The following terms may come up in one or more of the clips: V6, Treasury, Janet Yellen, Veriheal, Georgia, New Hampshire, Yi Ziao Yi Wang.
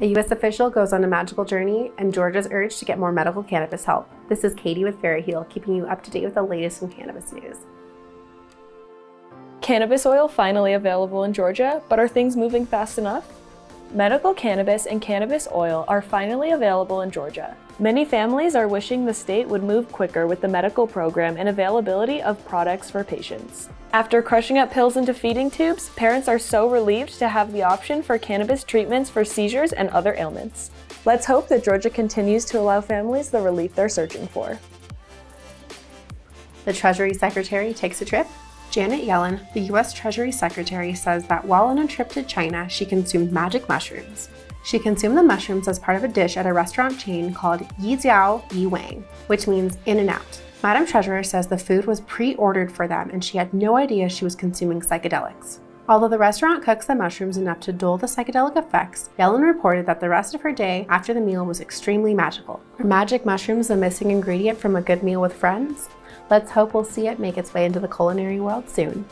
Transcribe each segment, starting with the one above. A U.S. official goes on a magical journey and Georgia's urge to get more medical cannabis help. This is Katie with Veriheal, keeping you up to date with the latest in cannabis news. Cannabis oil finally available in Georgia, but are things moving fast enough? Medical cannabis and cannabis oil are finally available in Georgia. Many families are wishing the state would move quicker with the medical program and availability of products for patients. After crushing up pills into feeding tubes, parents are so relieved to have the option for cannabis treatments for seizures and other ailments. Let's hope that Georgia continues to allow families the relief they're searching for. The Treasury Secretary takes a trip. Janet Yellen, the U.S. Treasury Secretary, says that while on a trip to China, she consumed magic mushrooms. She consumed the mushrooms as part of a dish at a restaurant chain called Yi Ziao Yi Wang, which means in and out. Madam Treasurer says the food was pre-ordered for them and she had no idea she was consuming psychedelics. Although the restaurant cooks the mushrooms enough to dull the psychedelic effects, Yellen reported that the rest of her day after the meal was extremely magical. Are magic mushrooms the missing ingredient from a good meal with friends? Let's hope we'll see it make its way into the culinary world soon.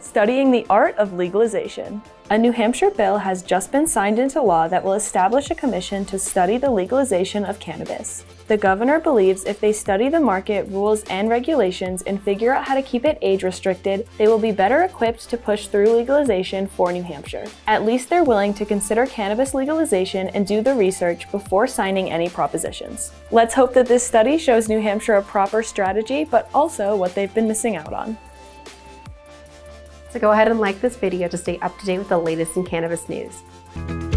Studying the art of legalization. A New Hampshire bill has just been signed into law that will establish a commission to study the legalization of cannabis. The governor believes if they study the market, rules, and regulations and figure out how to keep it age-restricted, they will be better equipped to push through legalization for New Hampshire. At least they're willing to consider cannabis legalization and do the research before signing any propositions. Let's hope that this study shows New Hampshire a proper strategy, but also what they've been missing out on. So go ahead and like this video to stay up to date with the latest in cannabis news.